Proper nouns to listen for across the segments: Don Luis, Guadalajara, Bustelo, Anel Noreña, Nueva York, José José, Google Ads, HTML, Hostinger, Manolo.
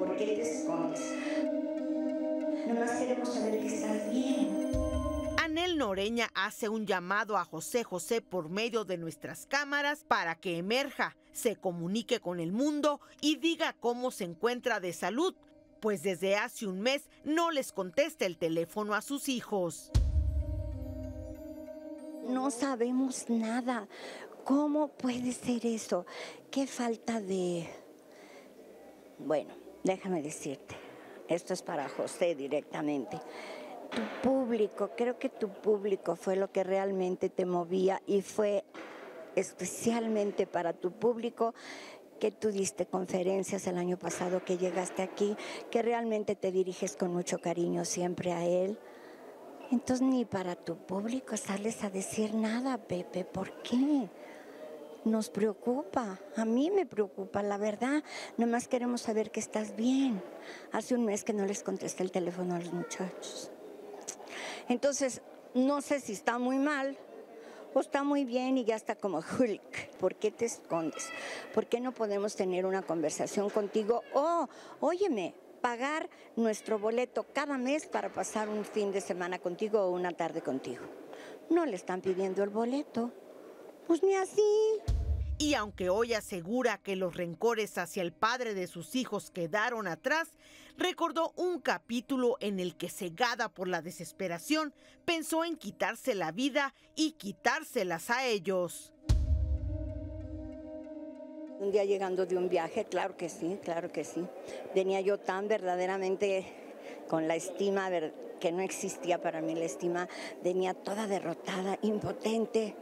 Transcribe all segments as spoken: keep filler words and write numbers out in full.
¿Por qué te escondes? Nomás queremos saber que estás bien. Anel Noreña hace un llamado a José José por medio de nuestras cámaras para que emerja, se comunique con el mundo y diga cómo se encuentra de salud, pues desde hace un mes no les contesta el teléfono a sus hijos. No sabemos nada. ¿Cómo puede ser eso? Qué falta de... Bueno, déjame decirte, esto es para José directamente. Tu público, creo que tu público fue lo que realmente te movía y fue especialmente para tu público que tú diste conferencias el año pasado, que llegaste aquí, que realmente te diriges con mucho cariño siempre a él. Entonces ni para tu público sales a decir nada, Pepe, ¿por qué? Nos preocupa, a mí me preocupa, la verdad. Nomás queremos saber que estás bien. Hace un mes que no les contesté el teléfono a los muchachos. Entonces, no sé si está muy mal o está muy bien y ya está como Hulk. ¿Por qué te escondes? ¿Por qué no podemos tener una conversación contigo? Oh, óyeme, pagar nuestro boleto cada mes para pasar un fin de semana contigo o una tarde contigo. No le están pidiendo el boleto. Pues ni así. Y aunque hoy asegura que los rencores hacia el padre de sus hijos quedaron atrás, recordó un capítulo en el que, cegada por la desesperación, pensó en quitarse la vida y quitárselas a ellos. Un día llegando de un viaje, claro que sí, claro que sí. Venía yo tan verdaderamente con la estima, que no existía para mí la estima, venía toda derrotada, impotente.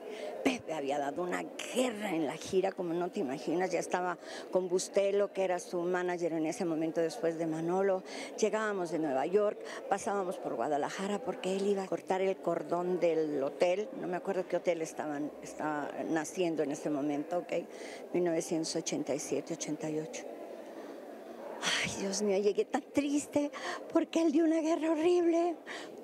Pepe había dado una guerra en la gira, como no te imaginas, ya estaba con Bustelo, que era su manager en ese momento después de Manolo. Llegábamos de Nueva York, pasábamos por Guadalajara porque él iba a cortar el cordón del hotel, no me acuerdo qué hotel estaban, estaba naciendo en ese momento, ¿ok? mil novecientos ochenta y siete, ochenta y ocho. Ay, Dios mío, llegué tan triste porque él dio una guerra horrible.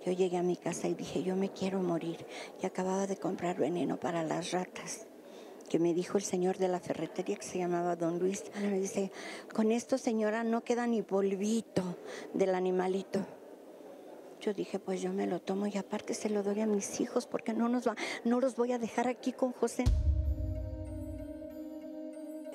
Yo llegué a mi casa y dije, yo me quiero morir. Y acababa de comprar veneno para las ratas, que me dijo el señor de la ferretería, que se llamaba Don Luis. Me dice, con esto, señora, no queda ni polvito del animalito. Yo dije, pues yo me lo tomo y aparte se lo doy a mis hijos porque no, nos va, no los voy a dejar aquí con José.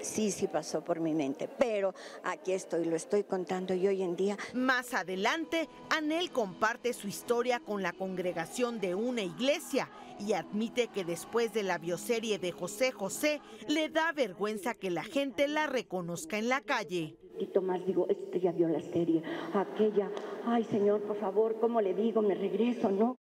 Sí, sí pasó por mi mente, pero aquí estoy, lo estoy contando y hoy en día... Más adelante, Anel comparte su historia con la congregación de una iglesia y admite que después de la bioserie de José José, le da vergüenza que la gente la reconozca en la calle. Y Tomás, digo, este ya vio la serie, aquella, ay señor, por favor, ¿cómo le digo? Me regreso, ¿no?